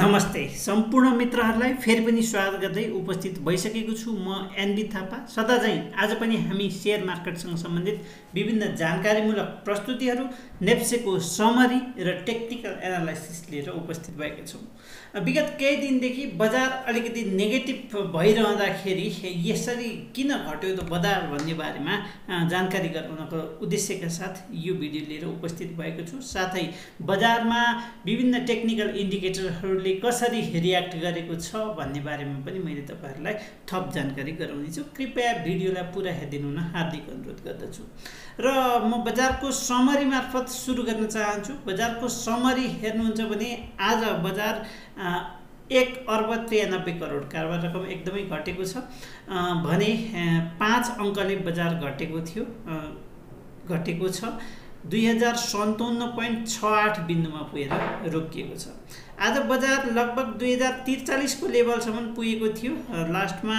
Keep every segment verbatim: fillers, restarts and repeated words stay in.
नमस्ते सम्पूर्ण मित्रहरूलाई फेरि पनि स्वागत गर्दै उपस्थित भइसकेको छु। म एनबी थापा। सदा चाहिँ आज पनि हामी शेयर मार्केटसँग सम्बन्धित विभिन्न जानकारीमूलक प्रस्तुतिहरू, नेप्सेको समरी र टेक्निकल एनालाइसिस लिएर उपस्थित भएका छौँ। विगत केही दिनदेखि बजार अलिकति नेगेटिभ भइरहँदाखेरि यसरी किन घट्यो त बजार भन्ने बारेमा जानकारी गराउनको उद्देश्यका साथ यो भिडियो लिएर उपस्थित भएको छु। साथै बजारमा विभिन्न टेक्निकल इन्डिकेटरहरू कसरी रिएक्ट गरेको छ भन्ने बारेमा पनि मैले तपाईहरुलाई थप जानकारी गराउनेछु। कृपया भिडियोलाई पूरा हेर्दिनुन हार्दिक अनुरोध गर्दछु। र म बजारको समरी मार्फत सुरु गर्न चाहन्छु। बजारको समरी हेर्नुहुन्छ भने आज बजार एक अर्ब त्रियानब्बे करोड कारोबार रकम एकदमै घटेको छ भने पाँच अंकले बजार घटेको थियो घटेको छ दुई हजार सन्ताउन्न पॉइंट छ आठ बिंदुमा पुगेर रोकिएको छ। आज बजार लगभग दुई हजार त्रिचालीस को लेभलसम्म पुगेको थियो। लास्टमा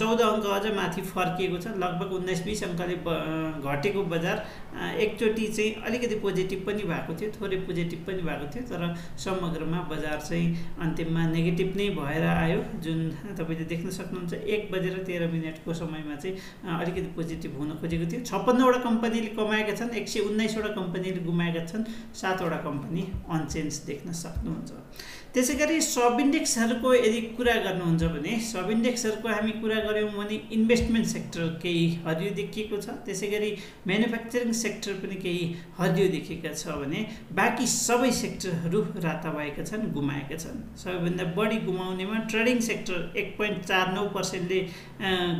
चौदह अंक अझ माथि फर्किएको छ। लगभग उन्नाइस बीस अंकले घटेको बजार एकचोटि चाहिँ अलिकति पोजिटिभ पनि भएको थियो, थोरै पोजिटिभ पनि भएको थियो, तर समग्रमा बजार चाहिँ अन्त्यमा नेगेटिभ नै भएर आयो। जुन तपाईले देख्न सक्नुहुन्छ एक बजेर तेह्र मिनेटको समयमा चाहिँ अलिकति पोजिटिभ हुन खोजेको थियो। छप्पन्नवटा कम्पनीले कमाएका छन्, एक सय उन्नाइसवटा कम्पनीले गुमाएका छन्, सातवटा कम्पनी अनचेन्ज देख्न सक्नुहुन्छ। त्यसैगरी सब इन्डेक्सहरुको यदि कुरा गर्नुहुन्छ भने सब इन्डेक्सहरुको हामी कुरा गर्यौं भने इन्भेस्टमेन्ट सेक्टर केही हरियो देखिएको छ, त्यसैगरी म्यानुफ्याक्चरिङ सेक्टर पनि केही हरियो देखिएको छ भने बाकी सबै सेक्टरहरु राता भएका छन्, गुमाएका छन्। सबैभन्दा बढी गुमाउनेमा ट्रेडिङ सेक्टर एक दशमलव चार नौ प्रतिशत ले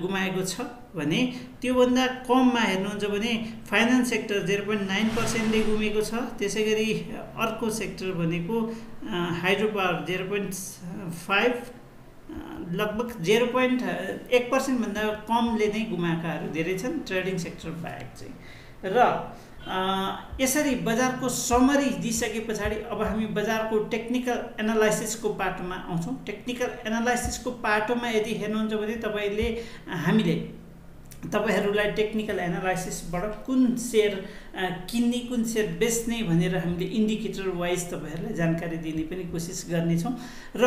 गुमाएको छ भने त्यो भन्दा कममा हेर्नुहुन्छ भने फाइनान्स सेक्टर शून्य दशमलव नौ प्रतिशत ले गुमेको छ। त्यसैगरी अर्को सेक्टर भनेको हाइड्रोपावर जीरो पॉइंट फाइव लगभग जीरो पॉइंट एक पर्सेंट भन्दा कमले नै गुमाएकाहरू धेरै छन् ट्रेडिङ सेक्टर बाहेक चाहिँ। र यसरी बजारको समरी दिइसके पछाडि अब हामी बजारको टेक्निकल एनालाइसिसको पाटोमा आउँछौँ। टेक्निकल एनालाइसिसको पाटोमा यदि हेर्नुहुन्छ भने तपाईले हामीले तपाईहरुलाई टेक्निकल एनालाइसिसबाट कुन शेयर किन्ने कुन शेयर बेच्ने भनेर हामीले इन्डिकेटर वाइज तपाईहरुलाई जानकारी दिने पनि कोसिस गर्नेछौँ। र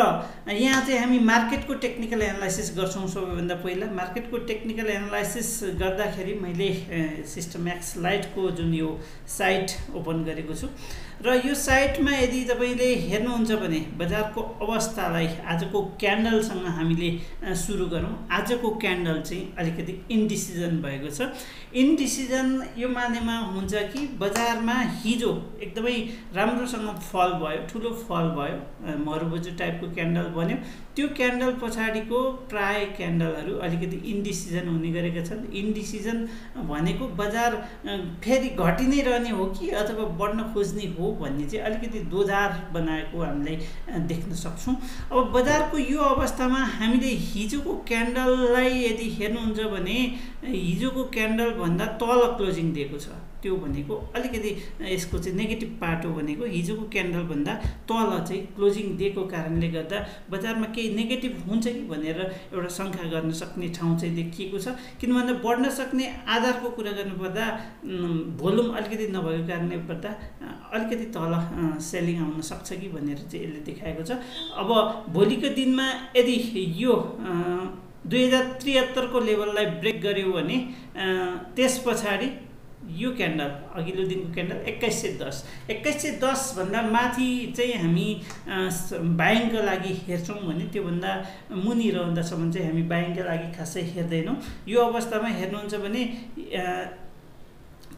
यहाँ चाहिँ हामी मार्केटको टेक्निकल एनालाइसिस गर्छौँ। सबैभन्दा पहिला मार्केटको टेक्निकल एनालाइसिस गर्दाखेरि मैले सिस्टमएक्सलाइट को जुन यो साइट ओपन गरेको छु र यो साइटमा यदि तपाईले हेर्नुहुन्छ भने बजारको अवस्थालाई आजको क्यान्डलसँग हामीले सुरु गरौँ। आजको क्यान्डल चाहिँ अलिकति इन्डिसिजन भएको छ। इन्डिसिजन यो मानेमा हुन्छ कि बजारमा हिजो एकदमै राम्रोसँग फल भयो, ठुलो फल भयो, मरुभुज टाइपको क्यान्डल बन्यो। त्यो क्यान्डल पछाडिको प्राय क्यान्डलहरू अलिकति इन्डिसिजन हुने गरेका छन्। इन्डिसिजन भनेको बजार फेरि घटि नै रहने हो कि अथवा बढ्न खोज्ने हो भन्ने चाहिँ अलिकति दोधार बनाएको हामीले देख्न सक्छौँ। अब बजारको यो अवस्थामा हामीले हिजोको क्यान्डललाई यदि हेर्नुहुन्छ भने हिजोको क्यान्डल भन्दा तल क्लोजिङ दिएको छ। त्यो भनेको अलिकति यसको चाहिँ नेगेटिभ पार्ट हो भनेको हिजोको क्यान्डल भन्दा तल चाहिँ क्लोजिङ दिएको कारणले गर्दा बजारमा केही नेगेटिभ हुन्छ कि भनेर एउटा शंका गर्न सक्ने ठाउँ चाहिँ देखिएको छ। किनभने बढ्न सक्ने आधारको कुरा गर्नुपर्दा भोल्युम अलिकति नभएको कारणले गर्दा अलिकति तल सेलिङ आउन सक्छ कि भनेर चाहिँ यसले देखाएको छ। अब भोलिको दिनमा यदि यो दुई हजार त्रिहत्तर को लेभललाई ब्रेक गर्यो भने त्यस पछाडि यो क्यान्डल अघिल्लो दिनको क्यान्डल एक्काइस सौ दस एक्काइस सौ दस भन्दा माथि चाहिँ हामी बाइङको लागि हेर्छौँ भने त्योभन्दा मुनि रहँदासम्म चाहिँ हामी बाइङको लागि खासै हेर्दैनौँ। यो अवस्थामा हेर्नुहुन्छ भने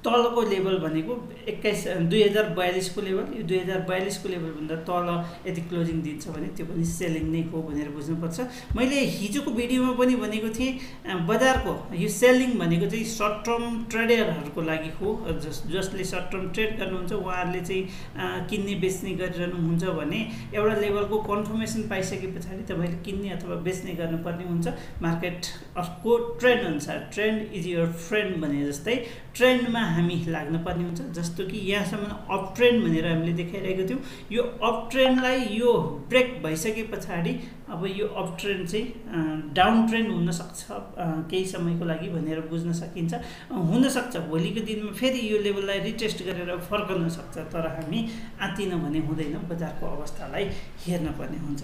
तलको लेभल भनेको एक्काइस दुई हजार बयालीस को लेभल, यो दुई हजार बयालीस को लेभलभन्दा तल यदि क्लोजिङ दिन्छ भने त्यो पनि सेलिङ नै हो भनेर बुझ्नुपर्छ। मैले हिजोको भिडियोमा पनि भनेको थिएँ बजारको यो सेलिङ भनेको चाहिँ सर्ट टर्म ट्रेडरहरूको लागि हो। जस जसले सर्ट टर्म ट्रेड गर्नुहुन्छ उहाँहरूले चाहिँ किन्ने बेच्ने गरिरहनुहुन्छ भने एउटा लेभलको कन्फर्मेसन पाइसके पछाडि तपाईँले किन्ने अथवा बेच्ने गर्नुपर्ने हुन्छ। मार्केट अर्को ट्रेन्ड अनुसार ट्रेन्ड इज योर फ्रेन्ड भने जस्तै ट्रेन्डमा हामी लाग्न पर्ने हुन्छ। जस्तो कि यहाँसम्म अप ट्रेन्ड भनेर हामीले देखाइरहेको थियौँ। यो अप ट्रेन्डलाई यो ब्रेक भइसके पछाडि अब यो अप ट्रेंड चाहिँ डाउन ट्रेंड हुन सक्छ केही समयको लागि भनेर बुझ्न सकिन्छ। हुन सक्छ भोलिको दिनमा फेरि यो लेभललाई रिटेस्ट गरेर फर्कन सक्छ, तर हामी आतिन भने हुँदैन, बजारको अवस्थालाई हेर्न पर्ने हुन्छ।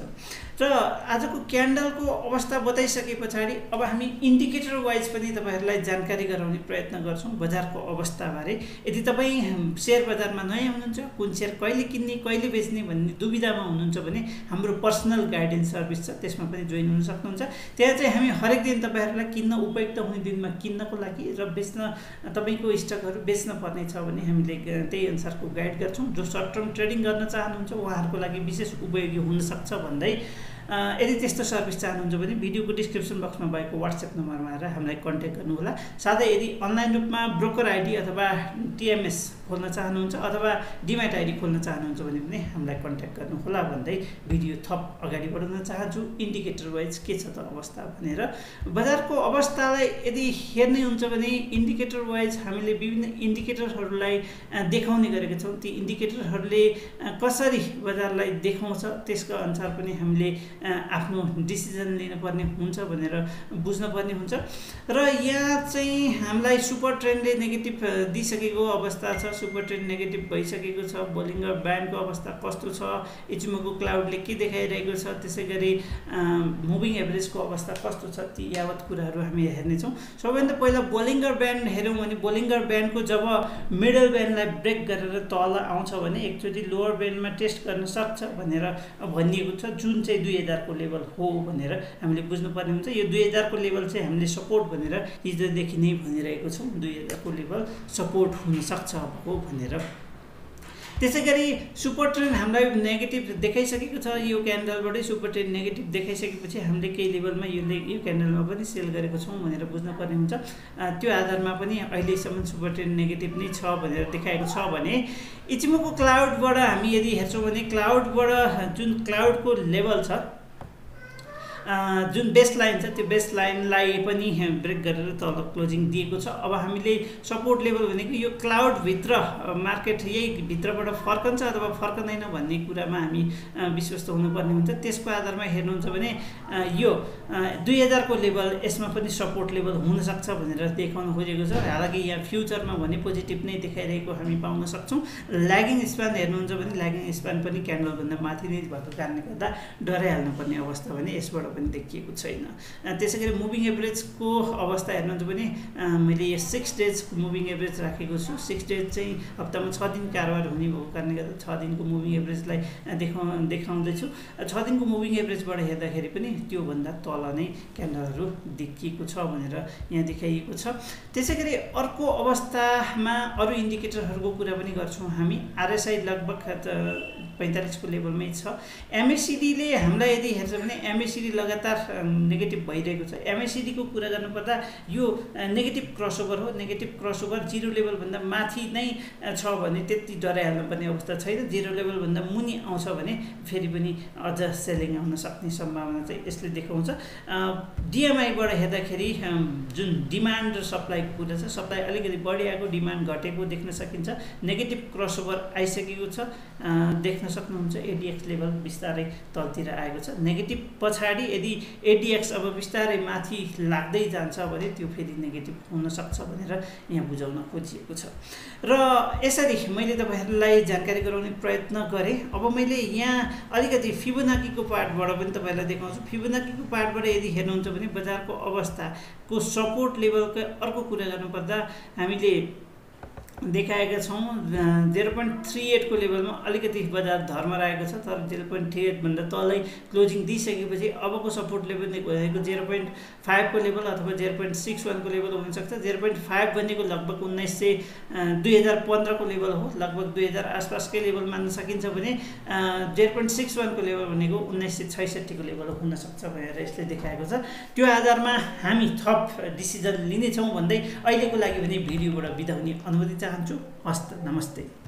र आजको क्यान्डलको अवस्था बताइसके पछाडि अब हामी इन्डिकेटर वाइज पनि तपाईहरुलाई जानकारी गराउने प्रयत्न गर्छौं बजारको अवस्था बारे। यदि तपाई शेयर बजारमा नयाँ हुनुहुन्छ, कुन शेयर कहिले किन्ने कहिले बेच्ने भन्ने दुविधामा हुनुहुन्छ भने हाम्रो पर्सनल गाइडेन्स त्यसमा पनि जोइन हुन सक्नुहुन्छ। त्यहाँ चाहिँ हामी हरेक दिन तपाईहरुलाई किन्न उपयुक्त हुने दिनमा किन्नको लागि र बेच्न तपाईको स्टकहरु बेच्न पर्ने छ भने हामीले त्यही अनुसारको गाइड गर्छौं। जो सर्ट टर्म ट्रेडिङ गर्न चाहनुहुन्छ उहाँहरुको लागि विशेष उपयोगी हुन सक्छ भन्दै यदि त्यस्तो सर्भिस चाहनुहुन्छ भने भिडियोको डिस्क्रिप्सन बक्समा भएको WhatsApp नम्बरमा आएर हामीलाई कन्ट्याक्ट गर्नुहोला। साथै यदि अनलाइन रूपमा ब्रोकर आइडी अथवा टीएमएस खोल्न चाहनुहुन्छ अथवा डीम्याट आइडी खोल्न चाहनुहुन्छ भने पनि हामीलाई कन्ट्याक्ट गर्नुहोला भन्दै भिडियो थप अगाडि बढाउन चाहन्छु। इन्डिकेटर वाइज के छ त अवस्था भनेर बजारको अवस्थालाई यदि हेर्ने हुन्छ भने इन्डिकेटर वाइज हामीले विभिन्न इन्डिकेटरहरूलाई देखाउने गरेका छौं। ती इन्डिकेटरहरूले कसरी बजारलाई देखाउँछ त्यसको अनुसार पनि हामीले आफ्नो डिसिजन लिनुपर्ने हुन्छ भनेर बुझ्नुपर्ने हुन्छ। र यहाँ चाहिँ हामीलाई सुपर ट्रेन्डले नेगेटिभ दिइसकेको अवस्था छ, सुपर ट्रेन्ड नेगेटिभ भइसकेको छ। बोलिङ्गर ब्यान्डको अवस्था कस्तो छ, इचिमोको क्लाउडले के देखाइरहेको छ, त्यसै गरी मुभिङ एभरेजको अवस्था कस्तो छ, ती यावत कुराहरू हामी हेर्नेछौँ। सबैभन्दा पहिला बोलिङ्गर ब्यान्ड हेऱ्यौँ भने बोलिङ्गर ब्यान्डको जब मिडल ब्यान्डलाई ब्रेक गरेर तल आउँछ भने एकचोटि लोवर ब्यान्डमा टेस्ट गर्न सक्छ भनेर भनिएको छ, जुन चाहिँ दुई हजार को लेभल हो भनेर हामीले बुझ्नुपर्ने हुन्छ। यो दुई हजार को लेभल चाहिँ हामीले सपोर्ट भनेर हिजोदेखि नै भनिरहेको छौँ, दुई हजार को लेभल सपोर्ट हुनसक्छ हो भनेर। त्यसै गरी सुपर ट्रेन्ड हामीलाई नेगेटिभ देखाइसकेको छ, यो क्यान्डलबाटै सुपर ट्रेन्ड नेगेटिभ देखाइसकेपछि हामीले केही लेभलमा यो ले यो क्यान्डलमा पनि सेल गरेको छौँ भनेर बुझ्नुपर्ने हुन्छ। त्यो आधारमा पनि अहिलेसम्म सुपर ट्रेन्ड नेगेटिभ नै छ भनेर देखाएको छ भने इचिमोको क्लाउडबाट हामी यदि हेर्छौँ भने क्लाउडबाट जुन क्लाउडको लेभल छ, जुन बेस्ट लाइन छ त्यो बेस्ट लाइनलाई पनि ब्रेक गरेर तल क्लोजिङ दिएको छ। अब हामीले सपोर्ट लेभल भनेको यो क्लाउडभित्र मार्केट यही भित्रबाट फर्कन्छ अथवा फर्कँदैन भन्ने कुरामा हामी विश्वस्त हुनुपर्ने हुन्छ। त्यसको आधारमा हेर्नुहुन्छ भने यो दुई हजारको लेभल यसमा पनि सपोर्ट लेभल हुनसक्छ भनेर देखाउन खोजेको छ। हालाकि यहाँ फ्युचरमा भने पोजिटिभ नै देखाइरहेको हामी पाउन सक्छौँ। ल्यागिङ स्प्यान हेर्नुहुन्छ भने ल्यागिङ स्प्यान पनि क्यान्डलभन्दा माथि नै भएको कारणले गर्दा डराइहाल्नुपर्ने अवस्था भने यसबाट पनि देखिएको छैन। त्यसै गरी मुभिङ एभरेजको अवस्था हेर्नुहुन्छ भने मैले यहाँ सिक्स डेज मुभिङ एभरेज राखेको छु। सिक्स डेज चाहिँ हप्तामा छ दिन कारोबार हुने भएको कारणले गर्दा छ दिनको मुभिङ एभरेजलाई देखा देखाउँदैछु। छ दिनको मुभिङ एभरेजबाट हेर्दाखेरि पनि त्योभन्दा तल नै क्यान्डलहरू देखिएको छ भनेर यहाँ देखाइएको छ। त्यसै गरी अर्को अवस्थामा अरू इन्डिकेटरहरूको कुरा पनि गर्छौँ हामी। आरएसआई लगभग पैंतालीस को लेभलमै छ। एमएसिडीले हामीलाई यदि हेर्छ भने एमएसिडी लगातार नेगेटिभ भइरहेको छ। एमएसिडीको कुरा गर्नुपर्दा यो नेगेटिभ क्रसओभर हो, नेगेटिभ क्रसओभर जिरो लेभलभन्दा माथि नै छ भने त्यति डराइहाल्नुपर्ने अवस्था छैन। जिरो लेभलभन्दा मुनि आउँछ भने फेरि पनि अझ सेलिङ आउन सक्ने सम्भावना चाहिँ यसले देखाउँछ। डिएमआईबाट हेर्दाखेरि जुन डिमान्ड र सप्लाईको कुरा छ, सप्लाई अलिकति बढी आएको डिमान्ड घटेको देख्न सकिन्छ। नेगेटिभ क्रसओभर आइसकेको छ देख्न सक्नुहुन्छ। एडिएक्स लेभल बिस्तारै तलतिर आएको छ। नेगेटिभ पछाडि यदि एडिएक्स अब बिस्तारै माथि लाग्दै जान्छ भने त्यो फेरि नेगेटिभ हुनसक्छ भनेर यहाँ बुझाउन खोजिएको छ। र यसरी मैले तपाईँहरूलाई जानकारी गराउने प्रयत्न गरेँ। अब मैले यहाँ अलिकति फिबोनाकीको पार्टबाट पनि तपाईँहरूलाई देखाउँछु। फिबोनाकीको पार्टबाट यदि हेर्नुहुन्छ भने बजारको अवस्थाको सपोर्ट लेभलको अर्को कुरा गर्नुपर्दा हामीले देखाएका छौँ जेरो पोइन्ट थ्री एटको लेभलमा अलिकति बजार धर्मराएको छ, तर जेरो पोइन्ट थ्री एटभन्दा तलै क्लोजिङ दिइसकेपछि अबको सपोर्ट लेभल भनेको जेरो पोइन्ट फाइभको लेभल अथवा जेरो पोइन्ट सिक्स वानको लेभल हुनसक्छ। जेरो पोइन्ट फाइभ भनेको लगभग उन्नाइस सय दुई हजार पन्ध्रको लेभल हो, लगभग दुई हजार आसपासकै लेभल मान्न सकिन्छ भने जेरो पोइन्ट सिक्स वानको लेभल भनेको उन्नाइस सय छैसठीको लेभल हुनसक्छ भनेर यसले देखाएको छ। त्यो आधारमा हामी थप डिसिजन लिनेछौँ भन्दै अहिलेको लागि भने भिडियोबाट बिदा हुने अनुमति चाहन्छु। हस्त नमस्ते।